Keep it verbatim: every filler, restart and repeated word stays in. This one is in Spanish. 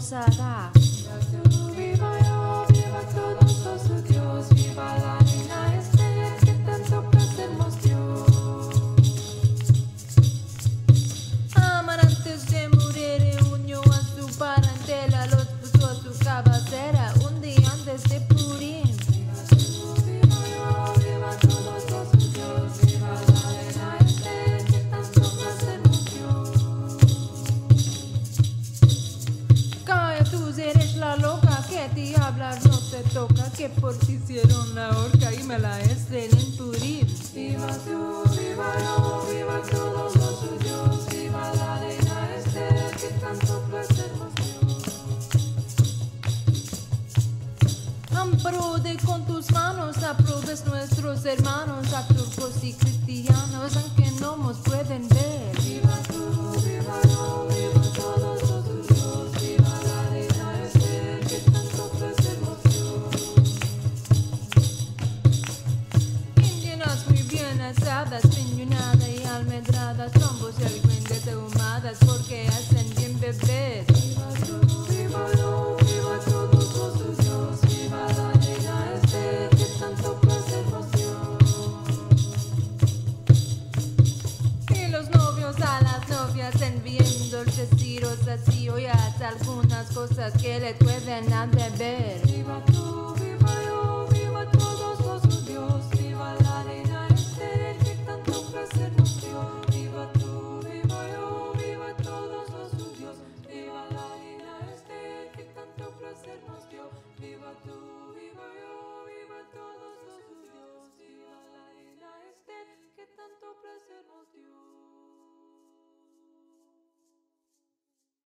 Sada. Aman antes de morir, unió a su parentela, los puso a su cabecera un día antes de Purim. Y hablar no te toca, que por ti hicieron la horca y me la estén en Purim. Viva tú, viva yo, viva todos los judíos, viva la arena estéril que tanto placer nos dio. Amparo con tus manos, aprobes nuestros hermanos, a turcos y cristianos, aunque no nos pueden ver. Viva tú, viva yo, viva todos los judíos, viva la arena estéril que tanto asadas, piñonadas y almedradas, trombos y aligüentes ahumadas, porque hacen bien beber. Viva tú, viva yo, viva todos los judíos, viva la arena estéril que tanto placer nos dio. Y los novios a las novias envíen dulces tiros así, hoy haz algunas cosas que le pueden a beber. Viva tú, viva yo, viva todos los judíos, viva la arena. Viva tú, viva yo, viva todos los judíos, viva la arena estéril que tanto placer nos dio, viva tú.